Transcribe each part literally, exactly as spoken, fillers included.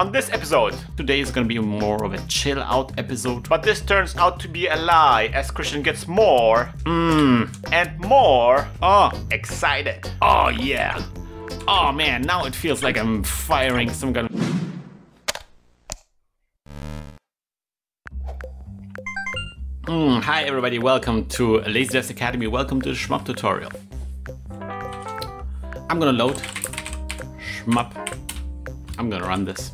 On this episode, today is gonna be more of a chill out episode, but this turns out to be a lie as Christian gets more, mmm, and more, oh, excited. Oh yeah. Oh man, now it feels like I'm firing some gun. Mm, hi everybody, welcome to Lazy Devs Academy, welcome to the Shmup tutorial. I'm gonna load Shmup. I'm gonna run this.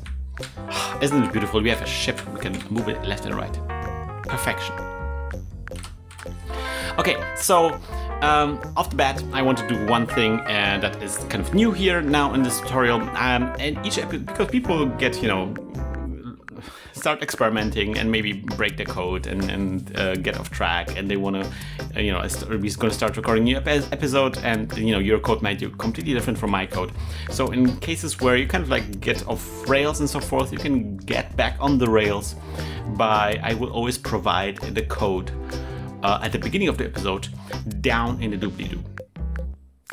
Isn't it beautiful? We have a ship, we can move it left and right. Perfection. Okay, so um, off the bat, I want to do one thing and that is kind of new here now in this tutorial. Um, and each episode, because people get, you know, start experimenting and maybe break the code and, and uh, get off track, and they want to, you know, we're going to start recording a new ep episode and, you know, your code might be completely different from my code. So in cases where you kind of like get off rails and so forth, you can get back on the rails by, I will always provide the code uh, at the beginning of the episode down in the doobly-doo.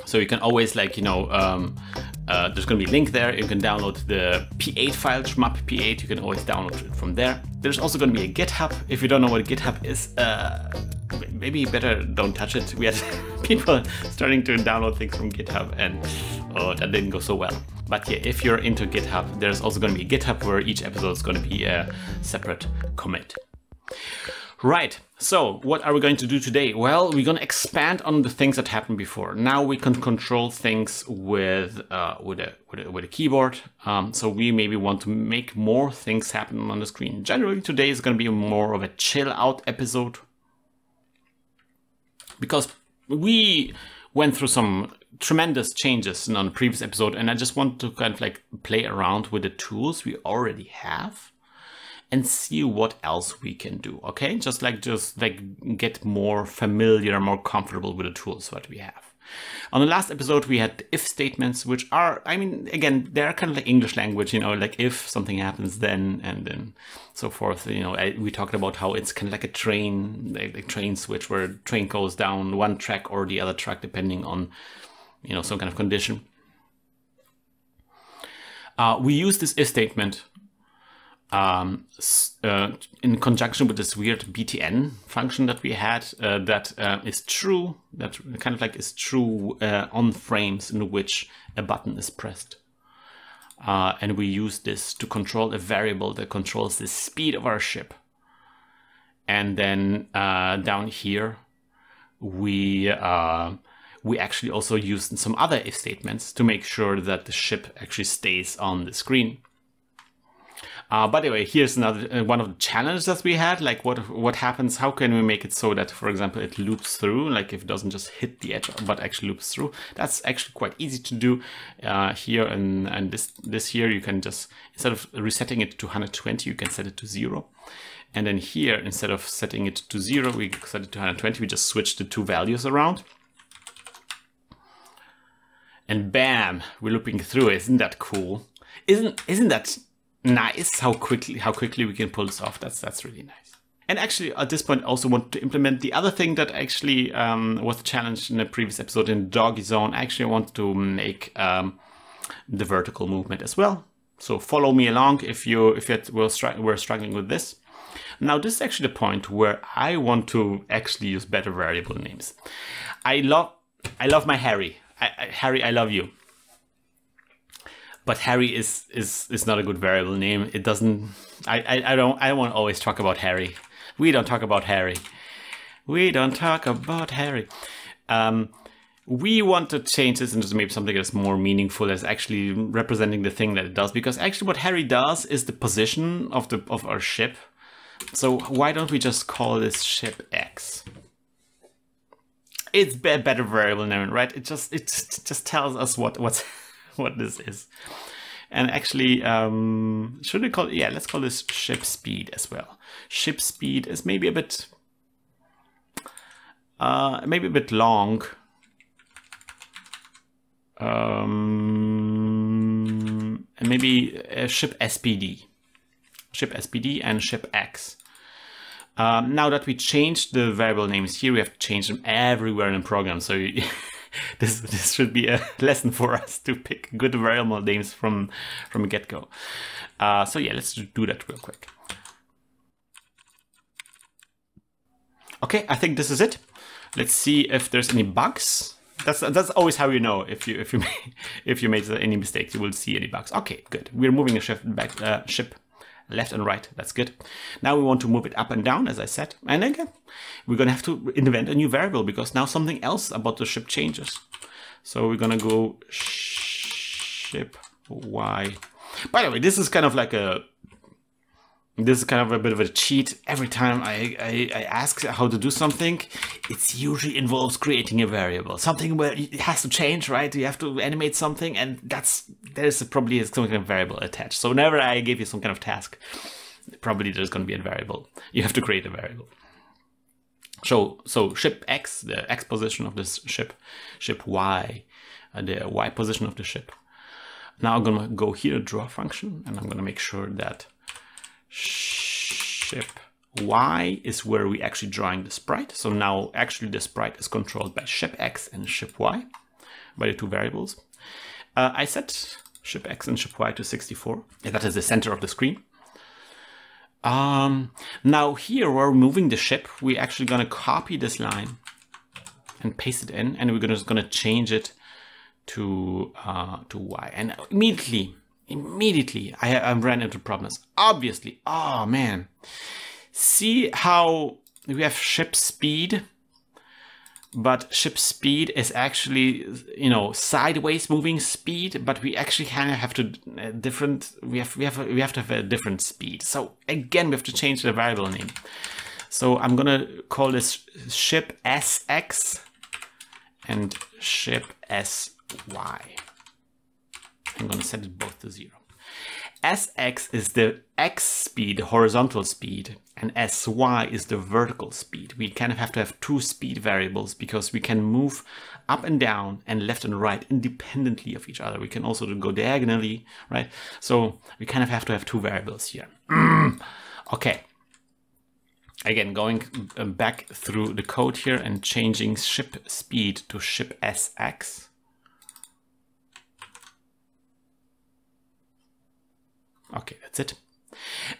So you can always, like, you know, um, uh, there's going to be a link there. You can download the P eight file, Shmup P eight. You can always download it from there. There's also going to be a GitHub. If you don't know what GitHub is, uh, maybe better don't touch it. We had people starting to download things from GitHub, and oh, that didn't go so well. But yeah, if you're into GitHub, there's also going to be a GitHub where each episode is going to be a separate commit. Right, so what are we going to do today? Well, we're going to expand on the things that happened before. Now we can control things with uh, with, a, with, a, with a keyboard. Um, so we maybe want to make more things happen on the screen. Generally, today is going to be more of a chill out episode, because we went through some tremendous changes in on the previous episode, and I just want to kind of like play around with the tools we already have and see what else we can do, okay? Just like, just like get more familiar, more comfortable with the tools that we have. On the last episode, we had if statements, which are, I mean, again, they're kind of like English language, you know, like if something happens then, and then so forth. You know, I, we talked about how it's kind of like a train, like a train switch, where a train goes down one track or the other track, depending on, you know, some kind of condition. Uh, we use this if statement Um, uh, in conjunction with this weird B T N function that we had, uh, that uh, is true, that kind of like is true uh, on frames in which a button is pressed. Uh, and we use this to control a variable that controls the speed of our ship. And then uh, down here, we uh, we actually also use some other if statements to make sure that the ship actually stays on the screen. Uh, by the way, here's another uh, one of the challenges that we had, like what what happens, how can we make it so that, for example, it loops through, like if it doesn't just hit the edge, but actually loops through. That's actually quite easy to do uh, here, and, and this, this here you can just, instead of resetting it to one hundred twenty, you can set it to zero. And then here, instead of setting it to zero, we set it to one hundred twenty, we just switch the two values around. And bam, we're looping through. Isn't that cool? Isn't, isn't that nice how quickly how quickly we can pull this off. That's that's really nice. And actually at this point I also want to implement the other thing that actually um, was the challenge in the previous episode in Doggie Zone. Actually I want to make um, the vertical movement as well. So follow me along if you if you were struggling with this. Now this is actually the point where I want to actually use better variable names. I love I love my Harry. I, I, Harry, I love you. But Harry is, is, is not a good variable name. It doesn't, I, I, I don't, I won't always talk about Harry. We don't talk about Harry. We don't talk about Harry. Um, we want to change this into maybe something that's more meaningful, that's actually representing the thing that it does, because actually what Harry does is the position of the, of our ship. So why don't we just call this ship X? It's a better variable name, right? It just, it just tells us what, what's, what this is. And actually um should we call it, yeah, let's call this ship speed as well. Ship speed is maybe a bit uh maybe a bit long. Um and maybe a ship S P D. Ship S P D and ship X. Um now that we changed the variable names here, we have to change them everywhere in the program. So you this this should be a lesson for us to pick good variable names from from get go. Uh, so yeah, let's do that real quick. Okay, I think this is it. Let's see if there's any bugs. That's that's always how you know if you if you made, if you made any mistakes, you will see any bugs. Okay, good. We're moving the shift back uh, ship left and right. That's good. Now we want to move it up and down, as I said. And again, we're gonna have to invent a new variable because now something else about the ship changes. So we're gonna go ship y. By the way, this is kind of like a this is kind of a bit of a cheat. Every time I, I, I ask how to do something, it usually involves creating a variable. Something where it has to change, right? You have to animate something, and that's there's probably some kind of variable attached. So whenever I give you some kind of task, probably there's going to be a variable. You have to create a variable. So, so ship X, the X position of this ship, ship Y, the Y position of the ship. Now I'm going to go here, draw function, and I'm going to make sure that ship Y is where we actually drawing the sprite. So now actually the sprite is controlled by ship X and ship Y, by the two variables. Uh, I set ship X and ship Y to sixty-four. Yeah, that is the center of the screen. Um, now here we're moving the ship. We're actually going to copy this line and paste it in, and we're gonna, just going to change it to uh, to Y. And immediately. Immediately, I, I ran into problems. Obviously, oh man. See how we have ship speed, but ship speed is actually, you know, sideways moving speed, but we actually kind of have to uh, different, we have, we, have, we have to have a different speed. So again, we have to change the variable name. So I'm gonna call this ship S X and ship S Y. I'm going to set it both to zero. S X is the X speed, horizontal speed, and S Y is the vertical speed. We kind of have to have two speed variables because we can move up and down and left and right independently of each other. We can also go diagonally, right? So we kind of have to have two variables here. Mm. Okay. Again, going back through the code here and changing ship speed to ship S X. Okay, that's it.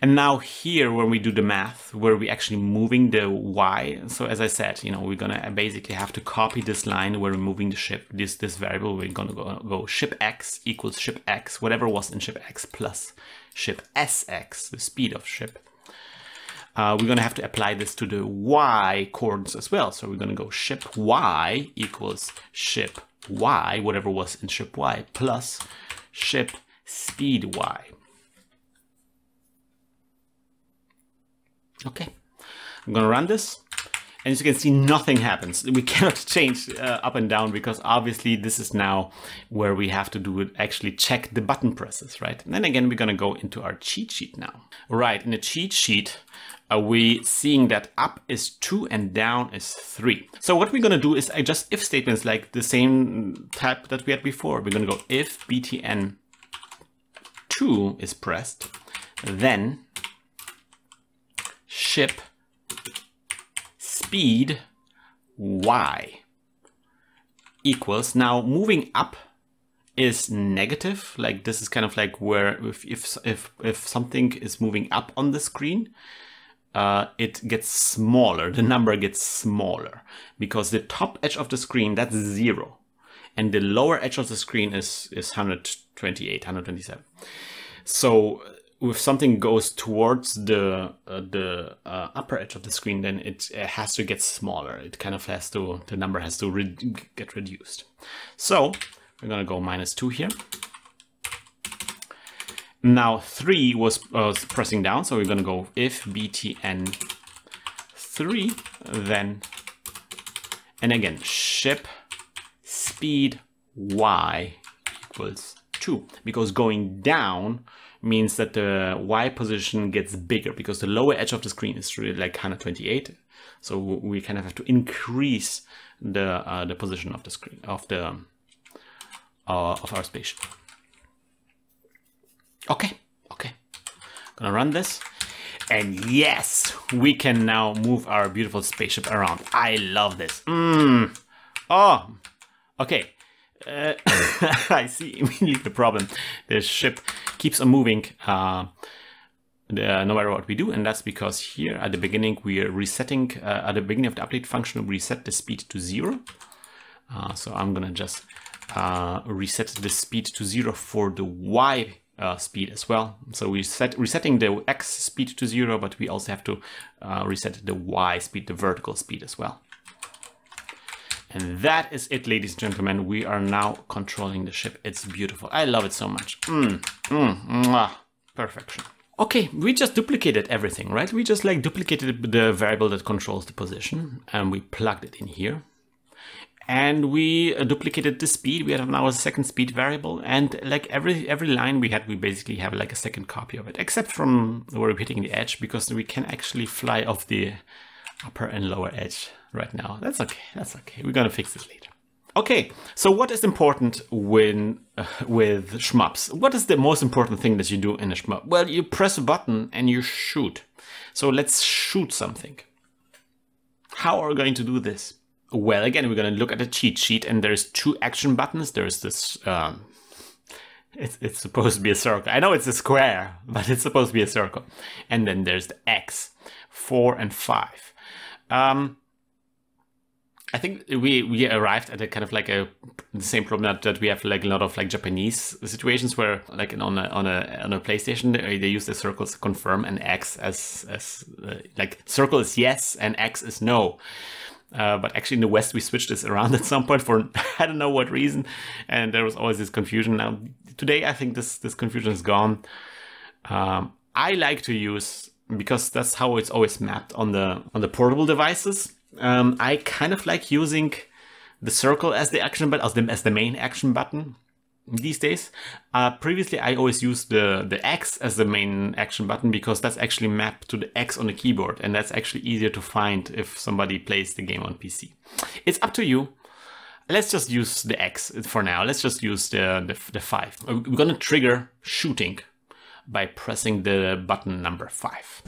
And now here, when we do the math, where we actually moving the Y, so as I said, you know, we're going to basically have to copy this line where we're moving the ship, this this variable, we're going to go, go ship X equals ship X, whatever was in ship X plus ship S X, the speed of ship. Uh, we're going to have to apply this to the Y coordinates as well. So we're going to go ship Y equals ship Y, whatever was in ship Y, plus ship speed Y. Okay, I'm going to run this, and as you can see, nothing happens. We cannot change uh, up and down because obviously this is now where we have to do it, actually check the button presses, right? And then again, we're going to go into our cheat sheet now. Right, in the cheat sheet, uh, we're seeing that up is two and down is three. So what we're going to do is just if statements like the same type that we had before. We're going to go if B T N two is pressed, then ship speed Y equals, now moving up is negative, like this is kind of like where if if if, if something is moving up on the screen, uh, it gets smaller, the number gets smaller, because the top edge of the screen, that's zero, and the lower edge of the screen is, is one hundred twenty-eight, one hundred twenty-seven. So if something goes towards the uh, the uh, upper edge of the screen, then it, it has to get smaller. It kind of has to, the number has to re get reduced. So we're gonna go minus two here. Now three was uh, pressing down, so we're gonna go if B T N three, then, and again, ship speed Y equals two, because going down means that the Y position gets bigger because the lower edge of the screen is really like one hundred twenty-eight. So we kind of have to increase the uh, the position of the screen of the uh, of our spaceship. Okay, okay, gonna run this, and yes, we can now move our beautiful spaceship around. I love this. Mm. Oh. Okay. Uh, I see immediately the problem. The ship keeps on moving uh, the, no matter what we do, and that's because here at the beginning we are resetting, uh, at the beginning of the update function, we reset the speed to zero. Uh, so I'm gonna just uh, reset the speed to zero for the Y uh, speed as well. So we set resetting the X speed to zero, but we also have to uh, reset the Y speed, the vertical speed as well. And that is it, ladies and gentlemen. We are now controlling the ship. It's beautiful. I love it so much. Mm, mm, mwah. Perfection. Okay, we just duplicated everything, right? We just like duplicated the variable that controls the position and we plugged it in here. And we duplicated the speed. We have now a second speed variable, and like every every line we had, we basically have like a second copy of it, except from where we're hitting the edge, because we can actually fly off the upper and lower edge right now. That's okay, that's okay. We're gonna fix it later. Okay, so what is important when uh, with shmups? What is the most important thing that you do in a shmup? Well, you press a button and you shoot. So let's shoot something. How are we going to do this? Well, again, we're gonna look at a cheat sheet, and there's two action buttons. There's this, um, it's, it's supposed to be a circle. I know it's a square, but it's supposed to be a circle. And then there's the X, four and five. Um, I think we, we arrived at a kind of like a the same problem that, that we have like a lot of like Japanese situations where like on a, on a on a PlayStation they, they use the circles to confirm and X as as uh, like circle is yes and X is no. Uh, but actually in the West we switched this around at some point for I don't know what reason, and there was always this confusion. Now today I think this this confusion is gone. Um, I like to use, because that's how it's always mapped on the on the portable devices. Um, I kind of like using the circle as the action button, as the, as the main action button these days. Uh, previously, I always used the, the X as the main action button because that's actually mapped to the X on the keyboard, and that's actually easier to find if somebody plays the game on P C. It's up to you. Let's just use the X for now. Let's just use the, the, the five. We're gonna trigger shooting by pressing the button number five.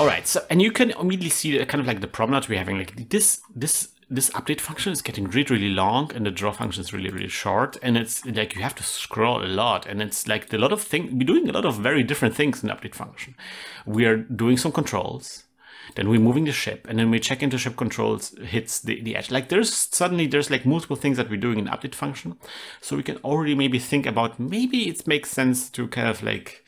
All right, so, and you can immediately see the, kind of like the problem that we're having. Like this, this, this update function is getting really, really long, and the draw function is really, really short. And it's like you have to scroll a lot, and it's like a lot of things. We're doing a lot of very different things in the update function. We are doing some controls, then we're moving the ship, and then we check into ship controls hits the, the edge. Like there's suddenly there's like multiple things that we're doing in the update function, so we can already maybe think about maybe it makes sense to kind of like.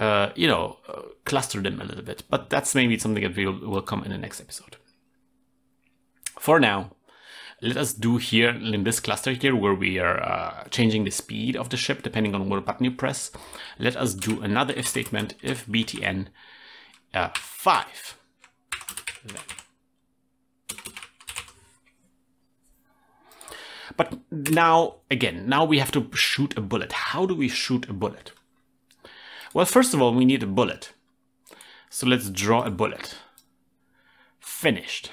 Uh, you know, uh, cluster them a little bit, but that's maybe something that will, will come in the next episode. For now, let us do here in this cluster here where we are uh, changing the speed of the ship depending on what button you press. Let us do another if statement, if btn uh, five. Then. But now again, now we have to shoot a bullet. How do we shoot a bullet? Well, first of all, we need a bullet. So let's draw a bullet. Finished.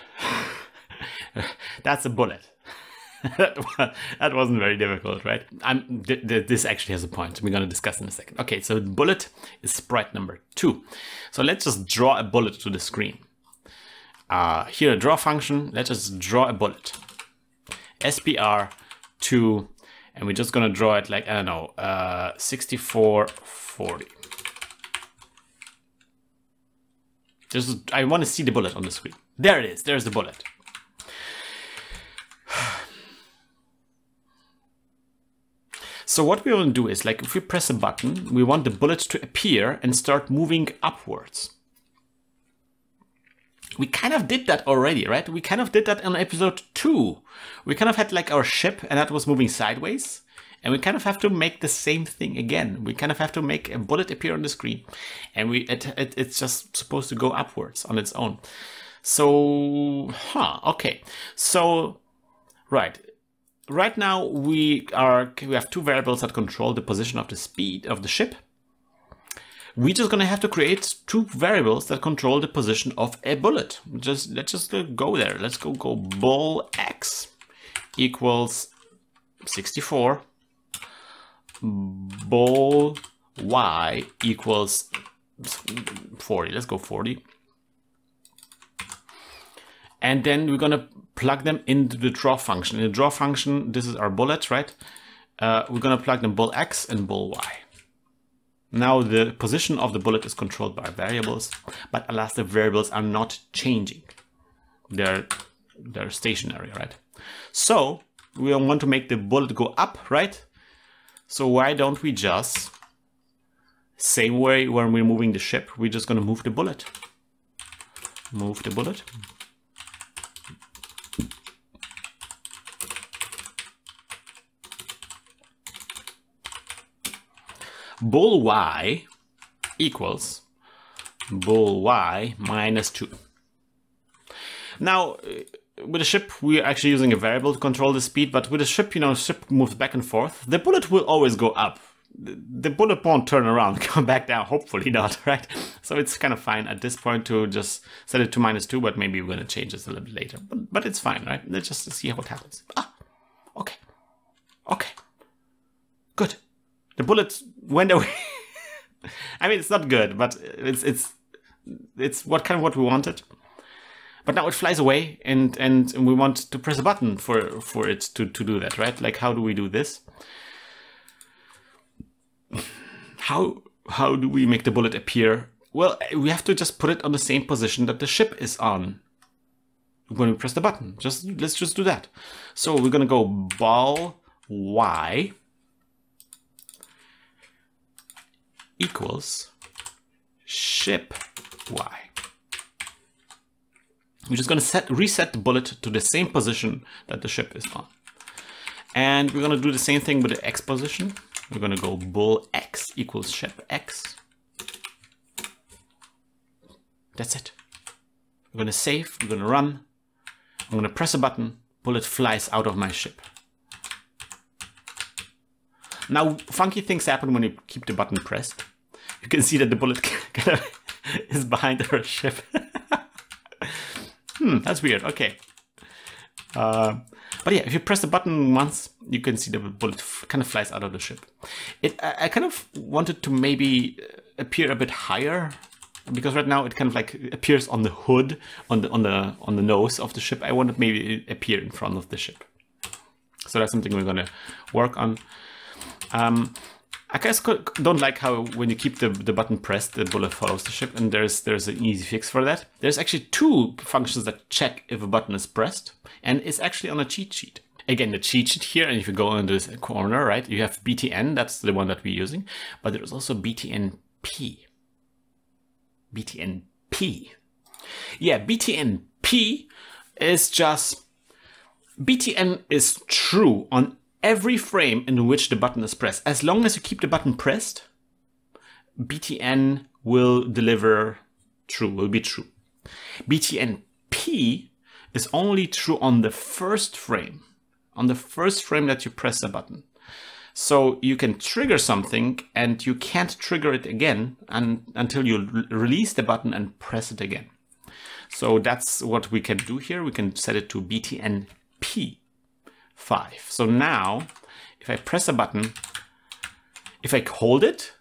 That's a bullet. That wasn't very difficult, right? I'm, th th this actually has a point. We're going to discuss in a second. Okay, so bullet is sprite number two. So let's just draw a bullet to the screen. Uh, here, a draw function. Let's just draw a bullet. S P R two, and we're just going to draw it like, I don't know, uh, sixty-four forty. Just, I want to see the bullet on the screen. There it is. There's the bullet. So what we want to do is, like, if we press a button, we want the bullet to appear and start moving upwards. We kind of did that already, right? We kind of did that in episode two. We kind of had like our ship, and that was moving sideways. And we kind of have to make the same thing again. We kind of have to make a bullet appear on the screen, and we it, it, it's just supposed to go upwards on its own. So, huh? Okay. So, right, right now we are we have two variables that control the position of the speed of the ship. We're just gonna have to create two variables that control the position of a bullet. Just let's just go there. Let's go go ball x equals sixty-four. Ball y equals forty. Let's go forty. And then we're gonna plug them into the draw function. In the draw function, this is our bullet, right? Uh, we're going to plug them ball X and ball Y. Now the position of the bullet is controlled by variables, but alas, the variables are not changing. They're, they're stationary, right? So we want to make the bullet go up, right? So why don't we just, same way when we're moving the ship, we're just going to move the bullet. Move the bullet. Bull Y equals bull Y minus two. Now, with the ship, we're actually using a variable to control the speed, but with the ship, you know, ship moves back and forth. The bullet will always go up. The bullet won't turn around, come back down, hopefully not, right? So it's kind of fine at this point to just set it to minus two, but maybe we're going to change this a little bit later. But, but it's fine, right? Let's just see what happens. Ah, okay. Okay. Good. The bullet went away. I mean, it's not good, but it's it's it's what kind of what we wanted. But now it flies away, and and we want to press a button for for it to to do that, right? Like, how do we do this? How how do we make the bullet appear? Well, we have to just put it on the same position that the ship is on when we press the button. Just let's just do that. So we're gonna go ball Y equals ship Y. We're just going to set reset the bullet to the same position that the ship is on. And we're going to do the same thing with the X position. We're going to go bull X equals ship X. That's it. We're going to save. We're going to run. I'm going to press a button. Bullet flies out of my ship. Now, funky things happen when you keep the button pressed. You can see that the bullet kind of is behind our ship. hmm, that's weird. Okay. Uh, but yeah, if you press the button once, you can see the bullet kind of flies out of the ship. It, I, I kind of wanted to maybe appear a bit higher, because right now it kind of like appears on the hood, on the on the on the nose of the ship. I wanted maybe it appear in front of the ship. So that's something we're gonna work on. Um, I guess don't like how when you keep the, the button pressed, the bullet follows the ship, and there's there's an easy fix for that. There's actually two functions that check if a button is pressed, and it's actually on a cheat sheet. Again, the cheat sheet here, and if you go into this corner, right, you have B T N, that's the one that we're using, but there's also B T N P. B T N P. Yeah, B T N P is just, B T N is true on every frame in which the button is pressed. As long as you keep the button pressed, B T N will deliver true, will be true. B T N P is only true on the first frame, on the first frame that you press a button. So you can trigger something and you can't trigger it again and, until you release the button and press it again. So that's what we can do here. We can set it to B T N P. Five. So now, if I press a button, if I hold it,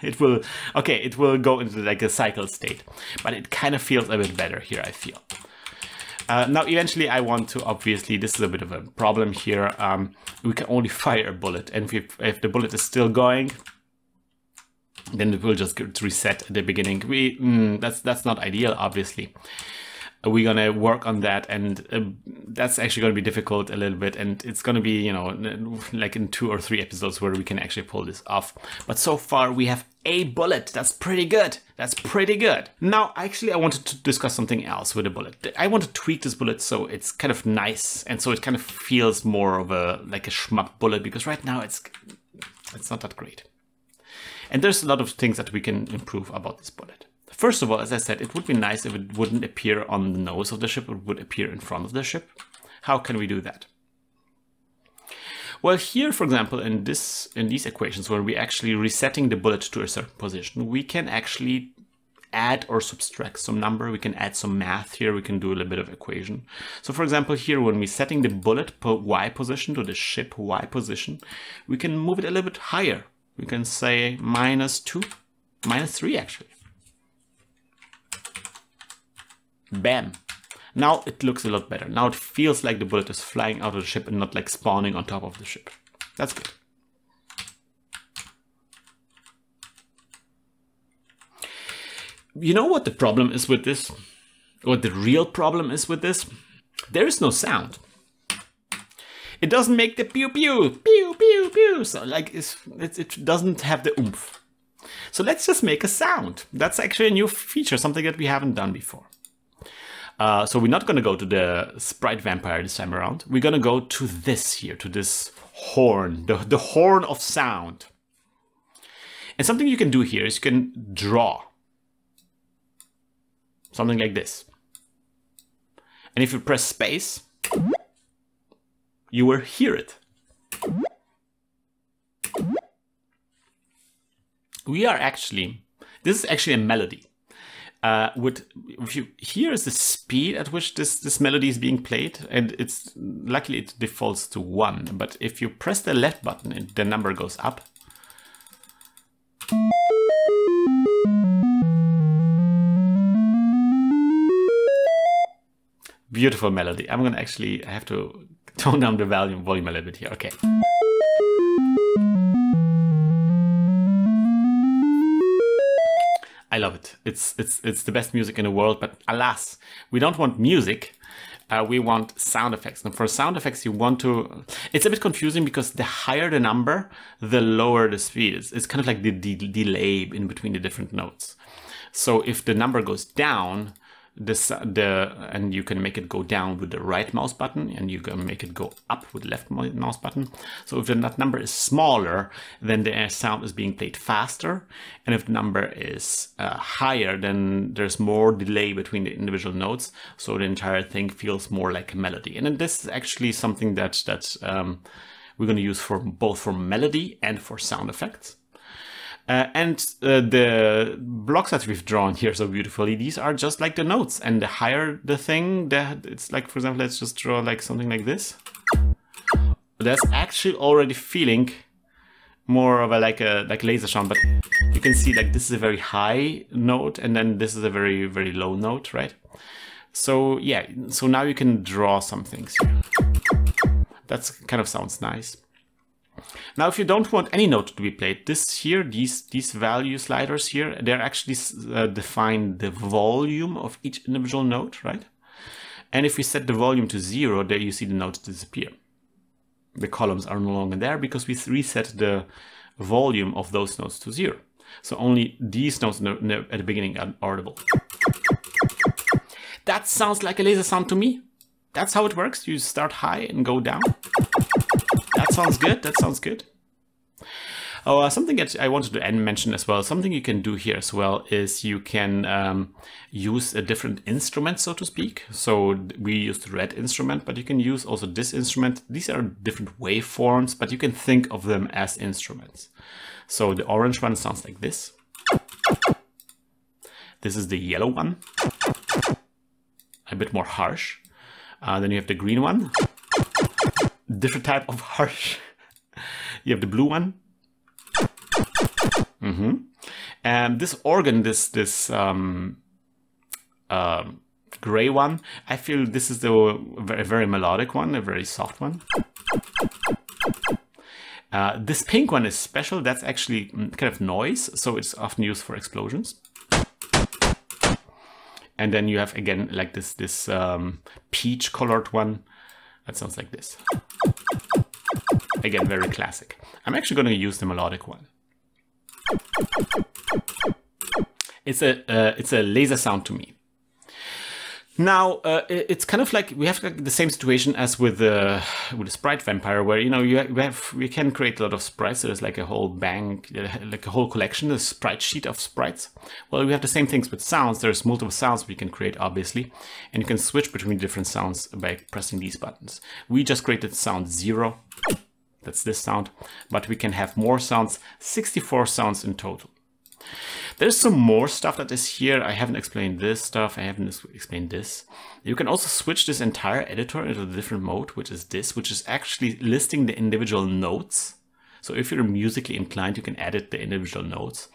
it will, okay, it will go into like a cycle state, but it kind of feels a bit better here, I feel. Uh, now, eventually I want to, obviously, this is a bit of a problem here. Um, we can only fire a bullet, and if, we, if the bullet is still going, then it will just get reset at the beginning. We, mm, that's, that's not ideal, obviously. We're going to work on that, and uh, that's actually going to be difficult a little bit, and it's going to be, you know, like in two or three episodes where we can actually pull this off. But so far we have a bullet. That's pretty good. That's pretty good. Now, actually, I wanted to discuss something else with the bullet. I want to tweak this bullet so it's kind of nice, and so it kind of feels more of a like a shmup bullet, because right now it's it's not that great. And there's a lot of things that we can improve about this bullet. First of all, as I said, it would be nice if it wouldn't appear on the nose of the ship, it would appear in front of the ship. How can we do that? Well, here, for example, in this in these equations where we're actually resetting the bullet to a certain position, we can actually add or subtract some number. We can add some math here. We can do a little bit of equation. So, for example, here, when we're setting the bullet Y position to the ship Y position, we can move it a little bit higher. We can say minus two, minus three, actually. Bam. Now it looks a lot better. Now it feels like the bullet is flying out of the ship and not like spawning on top of the ship. That's good. You know what the problem is with this? What the real problem is with this? There is no sound. It doesn't make the pew pew, pew pew pew. So like it's, it, it doesn't have the oomph. So let's just make a sound. That's actually a new feature, something that we haven't done before. Uh, so we're not going to go to the sprite vampire this time around. We're going to go to this here, to this horn, the, the horn of sound. And something you can do here is you can draw. Something like this. And if you press space, you will hear it. We are actually, this is actually a melody. Uh, with, if you, here is the speed at which this, this melody is being played. And it's, luckily it defaults to one. But if you press the left button, it, the number goes up. Beautiful melody. I'm gonna actually, I have to tone down the volume, volume a little bit here. Okay. I love it. It's it's it's the best music in the world. But alas, we don't want music. Uh, we want sound effects. And for sound effects, you want to. It's a bit confusing because the higher the number, the lower the speed. It's, it's kind of like the de- delay in between the different notes. So if the number goes down. This, the and you can make it go down with the right mouse button, and you can make it go up with the left mouse button. So if that number is smaller, then the sound is being played faster, and if the number is uh, higher, then there's more delay between the individual notes, so the entire thing feels more like a melody. And then this is actually something that that um, we're going to use for both for melody and for sound effects. Uh, and uh, the blocks that we've drawn here so beautifully, these are just like the notes. And the higher the thing, that it's like, for example, let's just draw like something like this. That's actually already feeling more of a like a like laser sound, but you can see like this is a very high note, and then this is a very very low note, right? So yeah, so now you can draw some things here. That's kind of sounds nice. Now, if you don't want any note to be played, this here, these these value sliders here, they're actually uh, define the volume of each individual note, right? And if we set the volume to zero, there you see the notes disappear. The columns are no longer there because we reset the volume of those notes to zero. So only these notes no, no, at the beginning are audible. That sounds like a laser sound to me. That's how it works. You start high and go down. That sounds good. That sounds good. Oh, uh, something that I wanted to mention as well, something you can do here as well is you can um, use a different instrument, so to speak. So we used the red instrument, but you can use also this instrument. These are different waveforms, but you can think of them as instruments. So the orange one sounds like this. This is the yellow one. A bit more harsh. Uh, then you have the green one. Different type of harsh. You have the blue one. Mm-hmm. And this organ, this this um, uh, gray one, I feel this is the very, very melodic one, a very soft one. Uh, this pink one is special. That's actually kind of noise, so it's often used for explosions. And then you have again like this this um, peach-colored one. That sounds like this. Again, very classic. I'm actually going to use the melodic one. It's a uh, it's a laser sound to me. Now uh, it's kind of like we have like the same situation as with the with the sprite vampire, where you know you have we can create a lot of sprites. So there's like a whole bank, like a whole collection, a sprite sheet of sprites. Well, we have the same things with sounds. There's multiple sounds we can create, obviously, and you can switch between different sounds by pressing these buttons. We just created sound zero. That's this sound, but we can have more sounds. sixty-four sounds in total. There's some more stuff that is here. I haven't explained this stuff. I haven't explained this. You can also switch this entire editor into a different mode, which is this, which is actually listing the individual notes. So if you're musically inclined, you can edit the individual notes.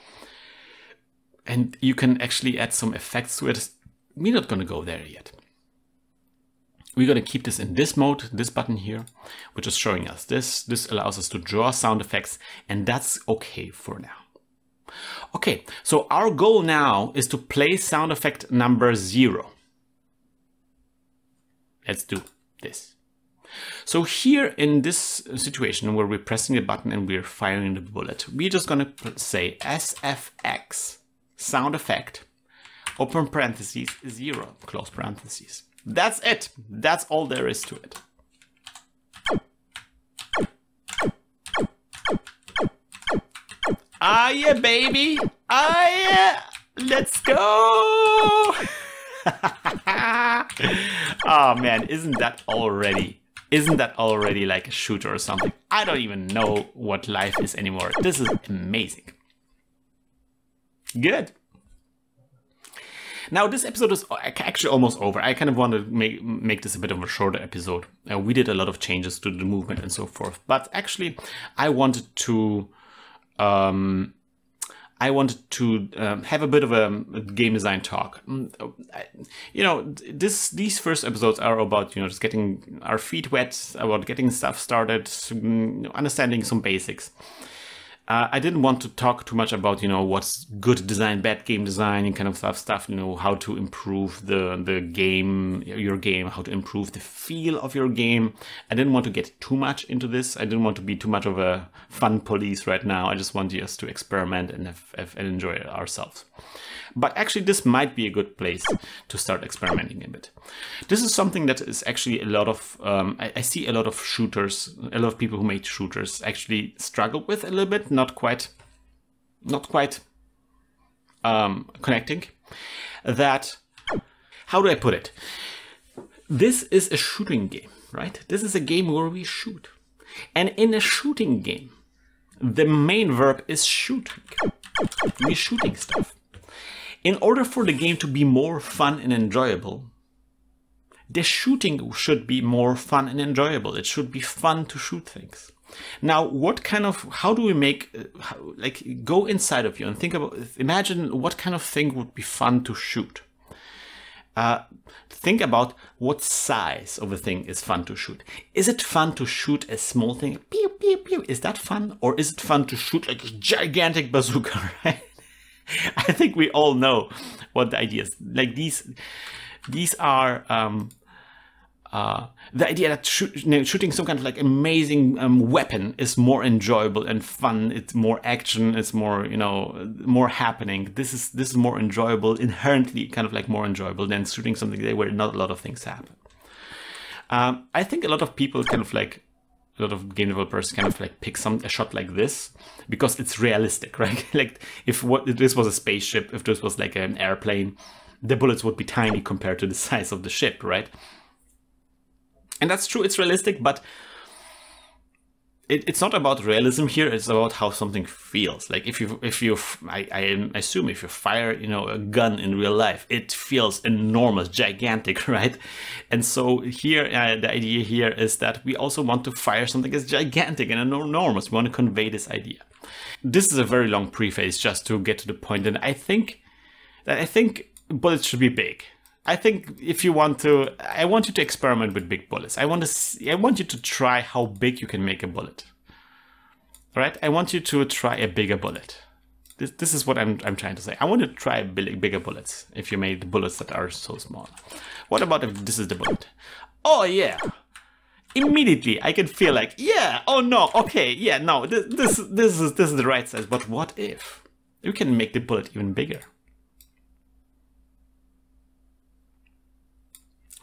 And you can actually add some effects to it. We're not going to go there yet. we're going to keep this in this mode, this button here, which is showing us this. This allows us to draw sound effects, and that's okay for now. Okay, so our goal now is to play sound effect number zero. Let's do this. So here in this situation where we're pressing the button and we're firing the bullet, we're just going to say S F X sound effect, open parentheses, zero, close parentheses. That's it. That's all there is to it. Ah, yeah, baby. Ah, yeah. Let's go. Oh, man. Isn't that already? Isn't that already like a shooter or something? I don't even know what life is anymore. This is amazing. Good. Now, this episode is actually almost over. I kind of want to make, make this a bit of a shorter episode. Uh, we did a lot of changes to the movement and so forth. But actually, I wanted to um, I wanted to um, have a bit of a game design talk. You know, this these first episodes are about, you know, just getting our feet wet, about getting stuff started, understanding some basics. Uh, I didn't want to talk too much about, you know, what's good design, bad game design, and kind of stuff, stuff, you know, how to improve the, the game, your game, how to improve the feel of your game. I didn't want to get too much into this. I didn't want to be too much of a fun police right now. I just wanted us to experiment and, have, have, and enjoy it ourselves. But actually, this might be a good place to start experimenting a bit. This is something that is actually a lot of, um, I, I see a lot of shooters, a lot of people who make shooters actually struggle with a little bit. Not quite, not quite um, connecting. That, how do I put it? This is a shooting game, right? This is a game where we shoot. And in a shooting game, the main verb is shooting. We're shooting stuff. In order for the game to be more fun and enjoyable, the shooting should be more fun and enjoyable. It should be fun to shoot things. Now, what kind of, how do we make, like, go inside of you and think about, imagine what kind of thing would be fun to shoot. Uh, think about what size of a thing is fun to shoot. Is it fun to shoot a small thing? Pew, pew, pew. Is that fun? Or is it fun to shoot like a gigantic bazooka, right? I think we all know what the idea is. Like these, these are... Um, Uh, the idea that shoot, you know, shooting some kind of like amazing um, weapon is more enjoyable and fun. It's more action. It's more, you know, more happening. This is this is more enjoyable, inherently kind of like more enjoyable than shooting something there where not a lot of things happen. Um, I think a lot of people kind of like, a lot of game developers kind of like pick some a shot like this because it's realistic, right? Like if what if this was a spaceship, if this was like an airplane, the bullets would be tiny compared to the size of the ship, right? And that's true, it's realistic, but it, it's not about realism here. It's about how something feels. Like if you, if you, I, I assume if you fire, you know, a gun in real life, it feels enormous, gigantic, right? And so here, uh, the idea here is that we also want to fire something that's gigantic and enormous. We want to convey this idea. This is a very long preface just to get to the point. And I think that I think bullets should be big. I think if you want to, I want you to experiment with big bullets. I want to, see, I want you to try how big you can make a bullet. All right? I want you to try a bigger bullet. This, this is what I'm, I'm trying to say. I want you to try big, bigger bullets. If you made bullets that are so small, what about if this is the bullet? Oh yeah! Immediately, I can feel like, yeah. Oh no. Okay. Yeah. No. This, this, this is this is the right size. But what if you can make the bullet even bigger?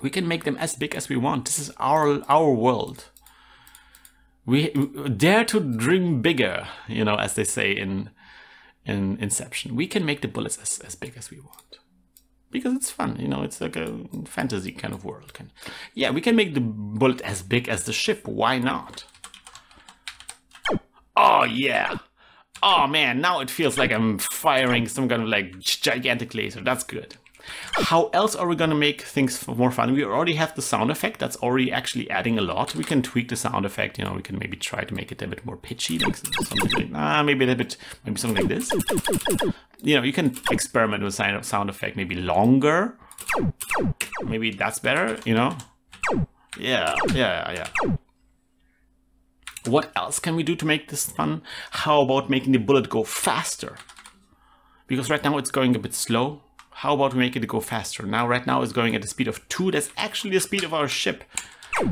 We can make them as big as we want. This is our our world. We dare to dream bigger, you know, as they say in in Inception. We can make the bullets as, as big as we want. Because it's fun, you know, it's like a fantasy kind of world. Can, yeah, we can make the bullet as big as the ship. Why not? Oh, yeah. Oh, man, now it feels like I'm firing some kind of like gigantic laser. That's good. How else are we going to make things more fun? We already have the sound effect. That's already actually adding a lot. We can tweak the sound effect. You know, we can maybe try to make it a bit more pitchy. Like something like, ah, maybe a bit, maybe something like this. You know, you can experiment with sound effect. Maybe longer. Maybe that's better, you know. Yeah, yeah, yeah. What else can we do to make this fun? How about making the bullet go faster? Because right now it's going a bit slow. How about we make it go faster? Now, right now it's going at the speed of two. That's actually the speed of our ship.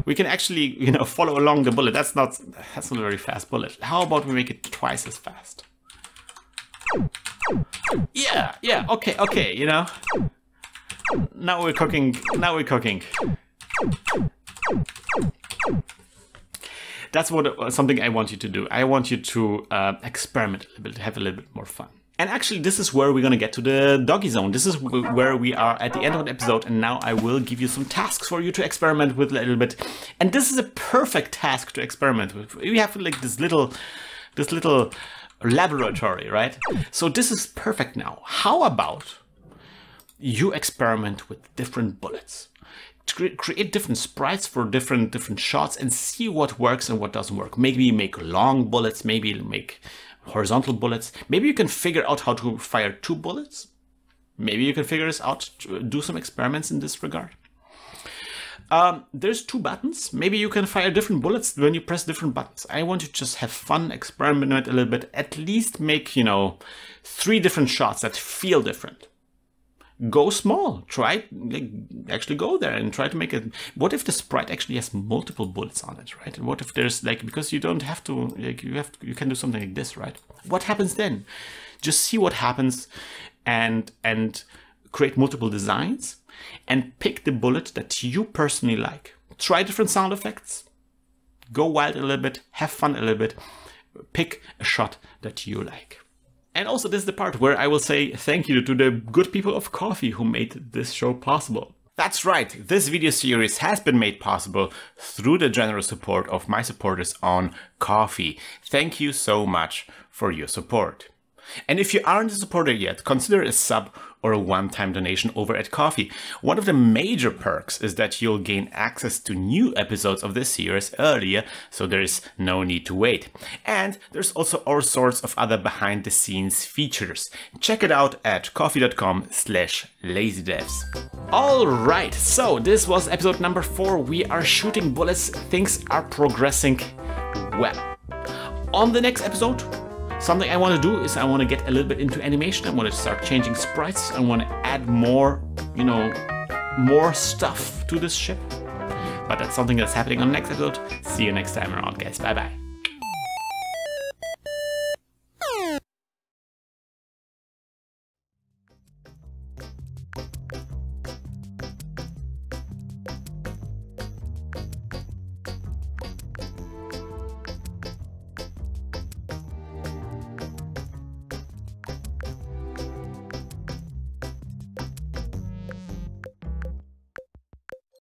We can actually, you know, follow along the bullet. That's not, that's not a very fast bullet. How about we make it twice as fast? Yeah, yeah, okay, okay, you know. Now we're cooking, now we're cooking. That's what something I want you to do. I want you to uh, experiment a little bit, have a little bit more fun. And actually, this is where we're gonna get to the Doggie Zone. This is where we are at the end of the episode, and now I will give you some tasks for you to experiment with a little bit. And this is a perfect task to experiment with. We have like this little, this little laboratory, right? So this is perfect now. How about you experiment with different bullets? Create different sprites for different different shots and see what works and what doesn't work. Maybe make long bullets, maybe make horizontal bullets. Maybe you can figure out how to fire two bullets. Maybe you can figure this out, do some experiments in this regard. Um, there's two buttons. Maybe you can fire different bullets when you press different buttons. I want you to just have fun, experiment a little bit, at least make, you know, three different shots that feel different. Go small, try, like, actually go there and try to make it. What if the sprite actually has multiple bullets on it, right? And what if there's like, because you don't have to, like you have to, you can do something like this, right? What happens then? Just see what happens and, and create multiple designs and pick the bullet that you personally like. Try different sound effects, go wild a little bit, have fun a little bit, pick a shot that you like. And also this is the part where I will say thank you to the good people of Ko-fi who made this show possible. That's right, this video series has been made possible through the generous support of my supporters on Ko-fi. Thank you so much for your support. And if you aren't a supporter yet, consider a sub or a one-time donation over at Ko-fi. One of the major perks is that you'll gain access to new episodes of this series earlier, so there is no need to wait. And there's also all sorts of other behind-the-scenes features. Check it out at ko-fi dot com slash lazydevs. Alright, so this was episode number four. We are shooting bullets. Things are progressing well. On the next episode, something I want to do is I want to get a little bit into animation. I want to start changing sprites. I want to add more, you know, more stuff to this ship. But that's something that's happening on the next episode. See you next time around, guys. Bye-bye.